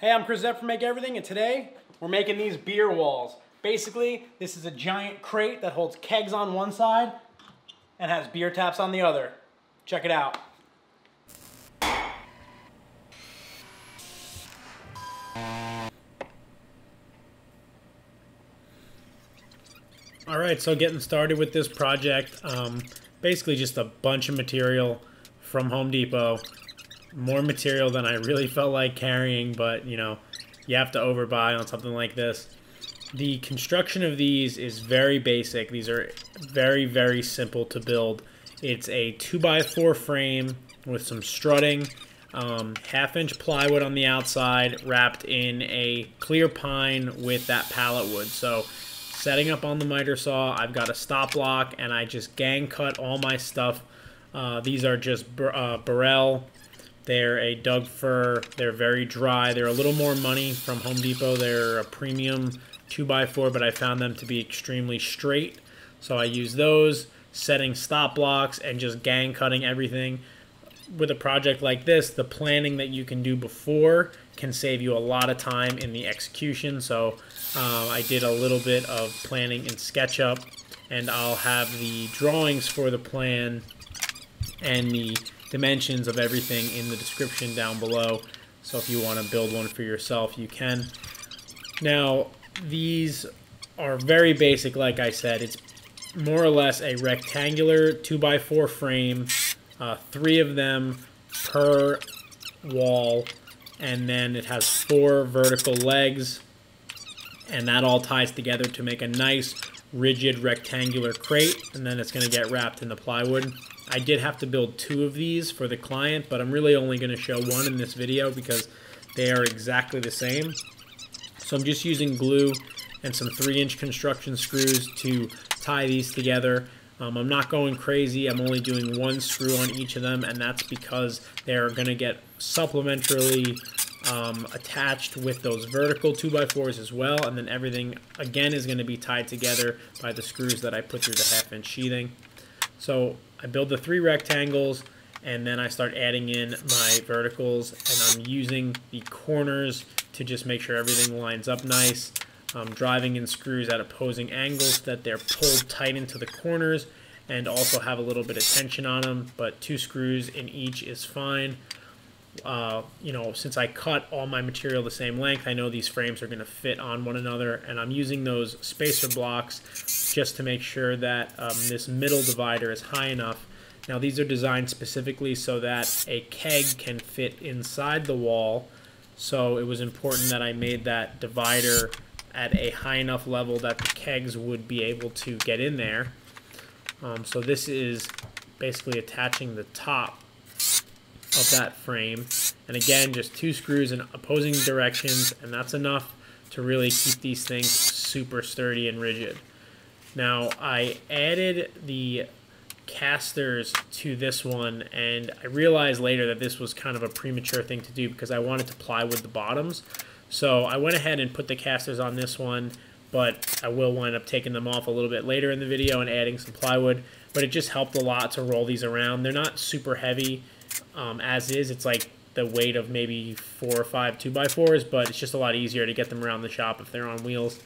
Hey, I'm Chris Zepp from Make Everything, and today we're making these beer walls. Basically, this is a giant crate that holds kegs on one side and has beer taps on the other. Check it out. All right, so getting started with this project, basically just a bunch of material from Home Depot. More material than I really felt like carrying, but you know, you have to overbuy on something like this. The construction of these is very basic. These are very, very simple to build. It's a 2x4 frame with some strutting, half-inch plywood on the outside, wrapped in a clear pine with that pallet wood. So setting up on the miter saw, I've got a stop block, and I just gang cut all my stuff. These are just Burrell. They're a Doug fir. They're very dry. They're a little more money from Home Depot. They're a premium 2x4, but I found them to be extremely straight. So I use those, setting stop blocks, and just gang cutting everything. With a project like this, the planning that you can do before can save you a lot of time in the execution. So I did a little bit of planning in SketchUp, and I'll have the drawings for the plan and the dimensions of everything in the description down below, so if you want to build one for yourself, you can. Now, these are very basic. Like I said, it's more or less a rectangular 2x4 frame, three of them per wall, and then it has four vertical legs, and that all ties together to make a nice rigid rectangular crate, and then it's going to get wrapped in the plywood. I did have to build two of these for the client, but I'm really only going to show one in this video because they are exactly the same. So I'm just using glue and some 3-inch construction screws to tie these together. I'm not going crazy. I'm only doing one screw on each of them, and that's because they're going to get supplementarily attached with those vertical 2x4s as well, and then everything, again, is going to be tied together by the screws that I put through the half-inch sheathing. So I build the three rectangles, and then I start adding in my verticals, and I'm using the corners to just make sure everything lines up nice. I'm driving in screws at opposing angles so that they're pulled tight into the corners and also have a little bit of tension on them, but two screws in each is fine. You know, since I cut all my material the same length, I know these frames are going to fit on one another, and I'm using those spacer blocks just to make sure that this middle divider is high enough. Now, these are designed specifically so that a keg can fit inside the wall, so it was important that I made that divider at a high enough level that the kegs would be able to get in there. So this is basically attaching the top of that frame, and again, just two screws in opposing directions, and that's enough to really keep these things super sturdy and rigid. Now, I added the casters to this one, and I realized later that this was kind of a premature thing to do because I wanted to plywood the bottoms, so I went ahead and put the casters on this one, but I will wind up taking them off a little bit later in the video and adding some plywood. But it just helped a lot to roll these around. They're not super heavy. As is, it's like the weight of maybe 4 or 5 2x4s, but it's just a lot easier to get them around the shop if they're on wheels.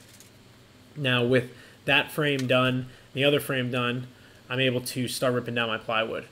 Now, with that frame done, the other frame done, I'm able to start ripping down my plywood.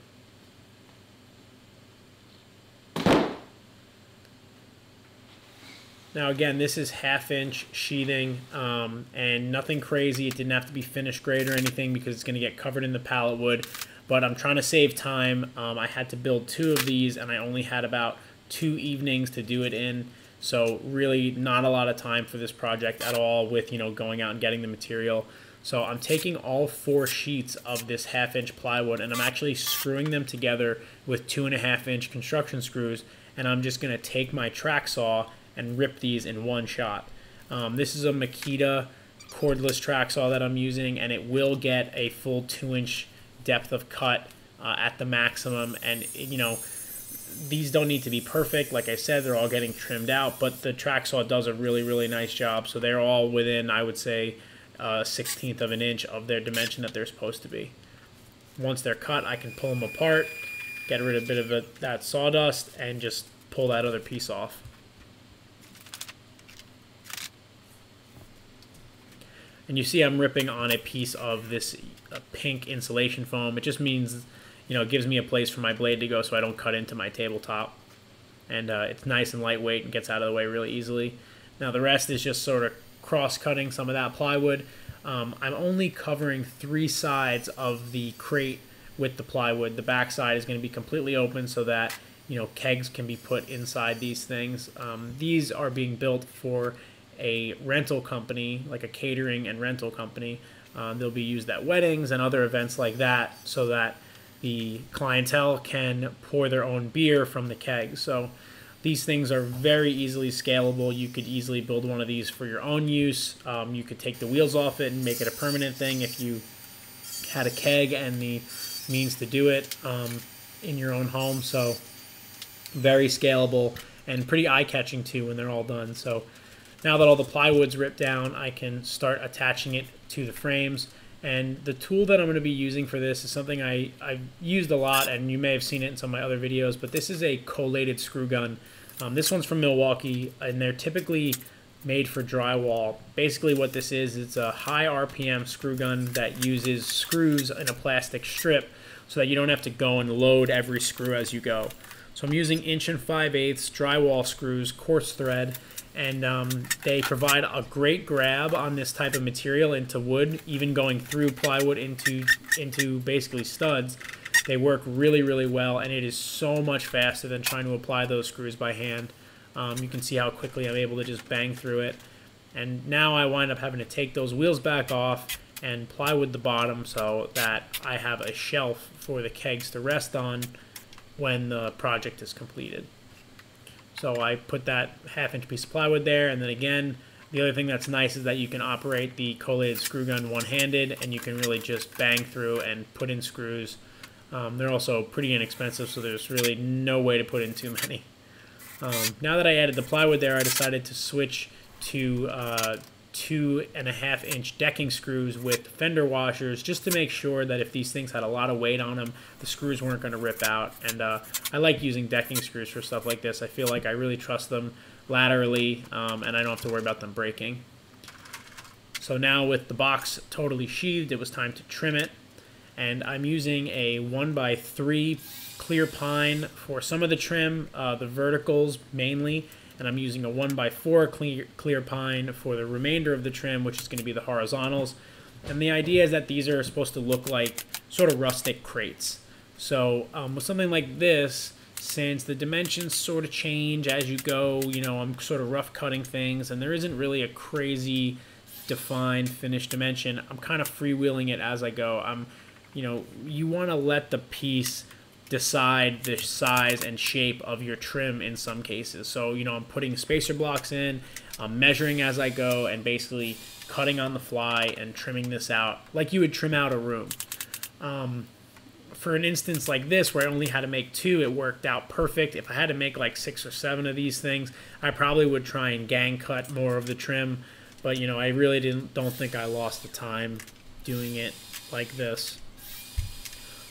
Now, again, this is half-inch sheathing, and nothing crazy. It didn't have to be finished grade or anything because it's going to get covered in the pallet wood. But I'm trying to save time. I had to build two of these, and I only had about 2 evenings to do it in. So really not a lot of time for this project at all with, you know, going out and getting the material. So I'm taking all 4 sheets of this half-inch plywood, and I'm actually screwing them together with 2.5-inch construction screws. And I'm just going to take my track saw and rip these in one shot. This is a Makita cordless track saw that I'm using, and it will get a full 2-inch depth of cut at the maximum, and you know, these don't need to be perfect. Like I said, they're all getting trimmed out, but the track saw does a really nice job, so they're all within, I would say, 1/16 of an inch of their dimension that they're supposed to be. Once they're cut, I can pull them apart, get rid of a bit of that sawdust, and just pull that other piece off. And you see I'm ripping on a piece of this pink insulation foam. It just means, you know, it gives me a place for my blade to go so I don't cut into my tabletop. And it's nice and lightweight and gets out of the way really easily. Now the rest is just sort of cross-cutting some of that plywood. I'm only covering 3 sides of the crate with the plywood. The back side is going to be completely open so that, you know, kegs can be put inside these things. These are being built for a rental company, like a catering and rental company. They'll be used at weddings and other events like that so that the clientele can pour their own beer from the keg. So these things are very easily scalable. You could easily build one of these for your own use. You could take the wheels off it and make it a permanent thing if you had a keg and the means to do it in your own home. So very scalable and pretty eye-catching too when they're all done. So now that all the plywood's ripped down, I can start attaching it to the frames. And the tool that I'm going to be using for this is something I've used a lot, and you may have seen it in some of my other videos, but this is a collated screw gun. This one's from Milwaukee, and they're typically made for drywall. Basically what this is, it's a high RPM screw gun that uses screws in a plastic strip so that you don't have to go and load every screw as you go. So I'm using 1 5/8" drywall screws, coarse thread, and they provide a great grab on this type of material into wood, even going through plywood into basically studs. They work really, really well, and it is so much faster than trying to apply those screws by hand. You can see how quickly I'm able to just bang through it. And now I wind up having to take those wheels back off and plywood the bottom so that I have a shelf for the kegs to rest on when the project is completed. So I put that half-inch piece of plywood there, and then again, the other thing that's nice is that you can operate the collated screw gun one-handed, and you can really just bang through and put in screws. They're also pretty inexpensive, so there's really no way to put in too many. Now that I added the plywood there, I decided to switch to 2.5-inch decking screws with fender washers, just to make sure that if these things had a lot of weight on them, the screws weren't going to rip out. And I like using decking screws for stuff like this. I feel like I really trust them laterally, and I don't have to worry about them breaking. So now with the box totally sheathed, it was time to trim it. And I'm using a 1x3 clear pine for some of the trim, the verticals mainly. And I'm using a 1x4 clear pine for the remainder of the trim, which is going to be the horizontals. And the idea is that these are supposed to look like sort of rustic crates. So with something like this, since the dimensions sort of change as you go, you know, I'm sort of rough cutting things, and there isn't really a crazy defined finished dimension. I'm kind of freewheeling it as I go. You know, you want to let the piece decide the size and shape of your trim in some cases. So, you know, I'm putting spacer blocks in, I'm measuring as I go, and basically cutting on the fly and trimming this out like you would trim out a room. For an instance like this where I only had to make 2, it worked out perfect. If I had to make like 6 or 7 of these things, I probably would try and gang cut more of the trim. But, you know, I really don't think I lost the time doing it like this.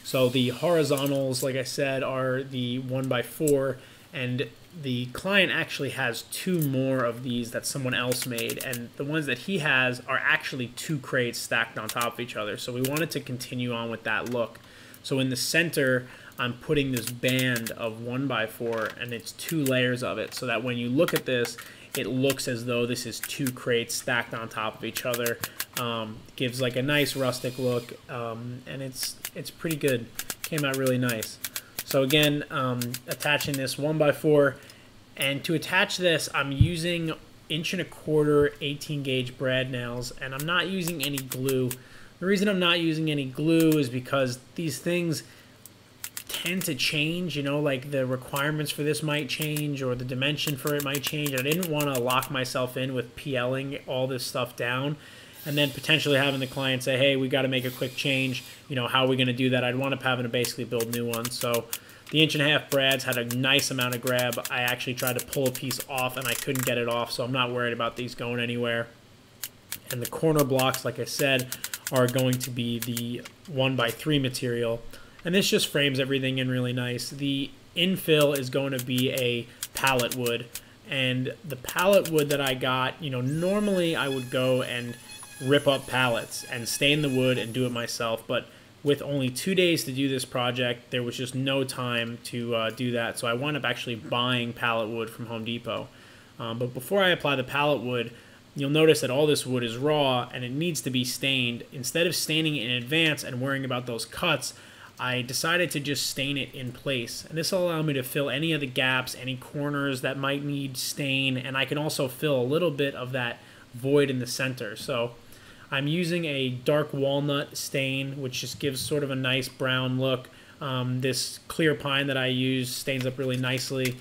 So the horizontals, like I said, are the 1x4, and the client actually has 2 more of these that someone else made, and the ones that he has are actually 2 crates stacked on top of each other. So we wanted to continue on with that look. So in the center, I'm putting this band of 1x4, and it's 2 layers of it, so that when you look at this, it looks as though this is 2 crates stacked on top of each other. Gives like a nice rustic look, and it's pretty good. Came out really nice. So again, attaching this 1x4, and to attach this, I'm using 1 1/4" 18-gauge brad nails, and I'm not using any glue. The reason I'm not using any glue is because these things tend to change, you know, like the requirements for this might change, or the dimension for it might change. I didn't want to lock myself in with PLing all this stuff down and then potentially having the client say, hey, we got to make a quick change. You know, how are we going to do that? I'd wind up having to basically build new ones. So the 1.5-inch brads had a nice amount of grab. I actually tried to pull a piece off and I couldn't get it off, so I'm not worried about these going anywhere. And the corner blocks, like I said, are going to be the 1x3 material. And this just frames everything in really nice. The infill is going to be a pallet wood. And the pallet wood that I got, you know, normally I would go and rip up pallets and stain the wood and do it myself. But with only 2 days to do this project, there was just no time to do that. So I wound up actually buying pallet wood from Home Depot. But before I apply the pallet wood, you'll notice that all this wood is raw and it needs to be stained. Instead of staining it in advance and worrying about those cuts, I decided to just stain it in place. And this will allow me to fill any of the gaps, any corners that might need stain, and I can also fill a little bit of that void in the center. So I'm using a dark walnut stain, which just gives sort of a nice brown look. This clear pine that I use stains up really nicely,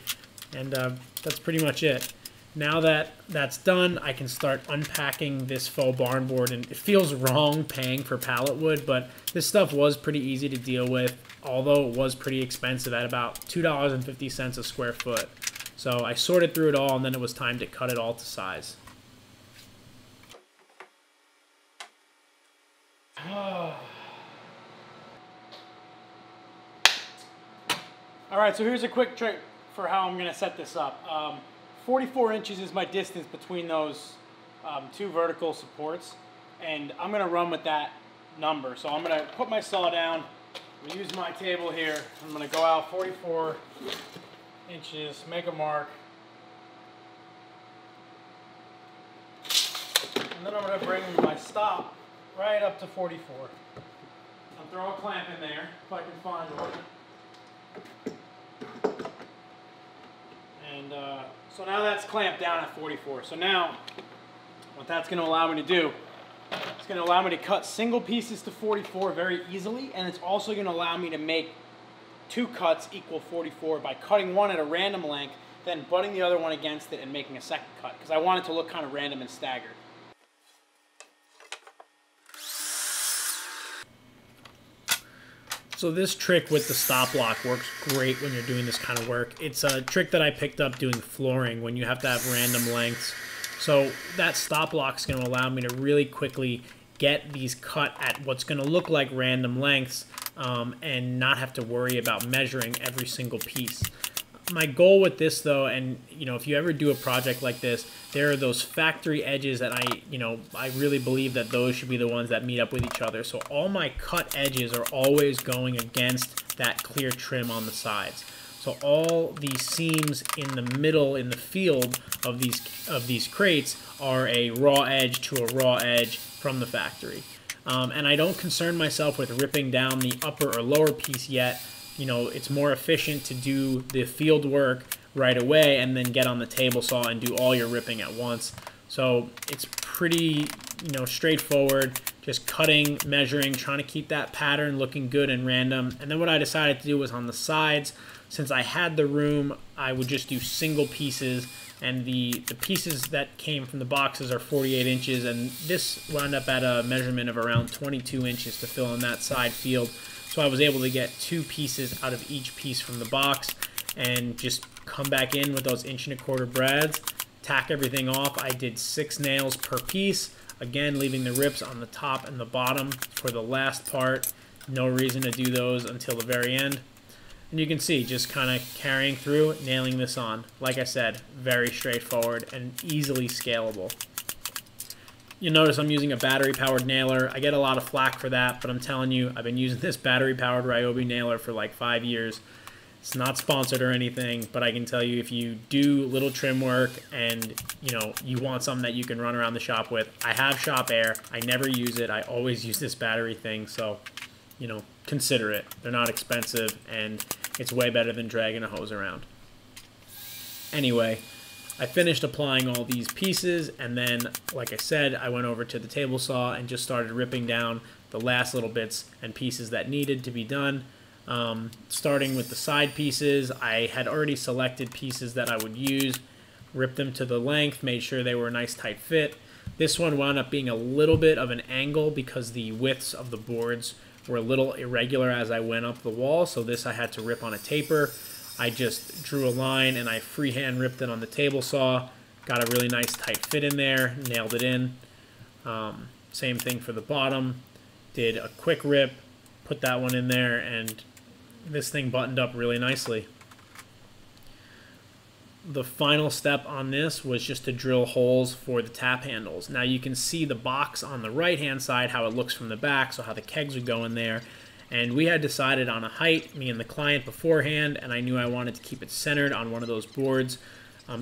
and that's pretty much it. Now that that's done, I can start unpacking this faux barn board, and it feels wrong paying for pallet wood, but this stuff was pretty easy to deal with, although it was pretty expensive at about $2.50 a square foot. So I sorted through it all, and then it was time to cut it all to size. Alright, so here's a quick trick for how I'm going to set this up. 44 inches is my distance between those two vertical supports, and I'm going to run with that number. So I'm going to put my saw down, I'm going to use my table here, I'm going to go out 44 inches, make a mark, and then I'm going to bring my stop right up to 44. I'll throw a clamp in there if I can find one. And so now that's clamped down at 44. So now what that's going to allow me to do, it's going to allow me to cut single pieces to 44 very easily, and it's also going to allow me to make two cuts equal 44 by cutting one at a random length, then butting the other one against it and making a second cut, because I want it to look kind of random and staggered. So this trick with the stop block works great when you're doing this kind of work. It's a trick that I picked up doing flooring when you have to have random lengths. So that stop block is going to allow me to really quickly get these cut at what's going to look like random lengths and not have to worry about measuring every single piece. My goal with this though, and you know, if you ever do a project like this, there are those factory edges that I really believe that those should be the ones that meet up with each other. So all my cut edges are always going against that clear trim on the sides. So all the seams in the middle, in the field of these crates, are a raw edge to a raw edge from the factory. And I don't concern myself with ripping down the upper or lower piece yet. You know, it's more efficient to do the field work right away and then get on the table saw and do all your ripping at once. So it's pretty, you know, straightforward, just cutting, measuring, trying to keep that pattern looking good and random. And then what I decided to do was on the sides, since I had the room, I would just do single pieces, and the pieces that came from the boxes are 48 inches, and this wound up at a measurement of around 22 inches to fill in that side field. So I was able to get two pieces out of each piece from the box and just come back in with those 1¼ inch brads, tack everything off. I did 6 nails per piece, again leaving the rips on the top and the bottom for the last part. No reason to do those until the very end. And you can see, just kind of carrying through, nailing this on. Like I said, very straightforward and easily scalable. You'll notice I'm using a battery-powered nailer. I get a lot of flack for that, but I'm telling you, I've been using this battery-powered Ryobi nailer for like 5 years. It's not sponsored or anything, but I can tell you, if you do little trim work and you know you want something that you can run around the shop with, I have Shop Air. I never use it. I always use this battery thing, so you know, consider it. They're not expensive, and it's way better than dragging a hose around. Anyway, I finished applying all these pieces, and then, like I said, I went over to the table saw and just started ripping down the last little bits and pieces that needed to be done. Starting with the side pieces, I had already selected pieces that I would use, ripped them to the length, made sure they were a nice tight fit. This one wound up being a little bit of an angle because the widths of the boards were a little irregular as I went up the wall, so this I had to rip on a taper. I just drew a line and I freehand ripped it on the table saw, got a really nice tight fit in there, nailed it in. Same thing for the bottom, did a quick rip, put that one in there, and this thing buttoned up really nicely. the final step on this was just to drill holes for the tap handles. Now you can see the box on the right hand side, how it looks from the back, so how the kegs would go in there. And we had decided on a height, me and the client, beforehand, and I knew I wanted to keep it centered on one of those boards.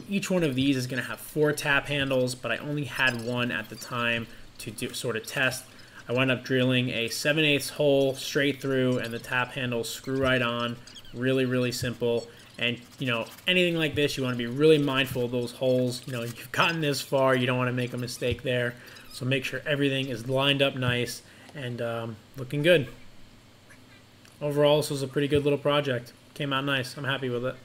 Each one of these is going to have 4 tap handles, but I only had one at the time to sort of test. I wound up drilling a 7/8 hole straight through, and the tap handles screw right on. Really, really simple. And, you know, anything like this, you want to be really mindful of those holes. You know, you've gotten this far, you don't want to make a mistake there. So make sure everything is lined up nice and looking good. Overall, this was a pretty good little project. Came out nice. I'm happy with it.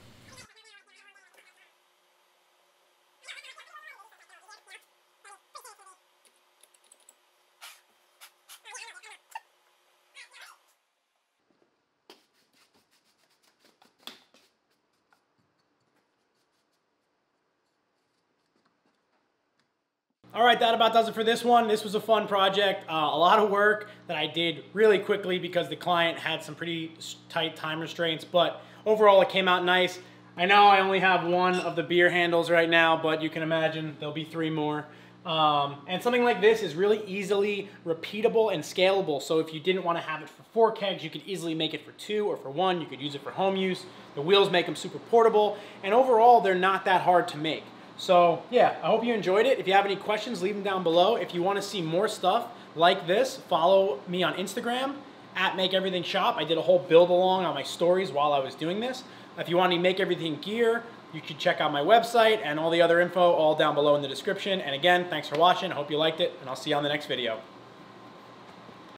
All right, that about does it for this one. This was a fun project, a lot of work that I did really quickly because the client had some pretty tight time restraints, but overall it came out nice. I know I only have one of the beer handles right now, but you can imagine there'll be 3 more. And something like this is really easily repeatable and scalable. So if you didn't want to have it for 4 kegs, you could easily make it for 2 or for 1. You could use it for home use. The wheels make them super portable, and overall they're not that hard to make. So yeah, I hope you enjoyed it. If you have any questions, leave them down below. If you want to see more stuff like this, follow me on Instagram at Make Everything Shop. I did a whole build along on my stories while I was doing this. If you want any Make Everything gear, you can check out my website and all the other info all down below in the description. And again, thanks for watching. I hope you liked it, and I'll see you on the next video.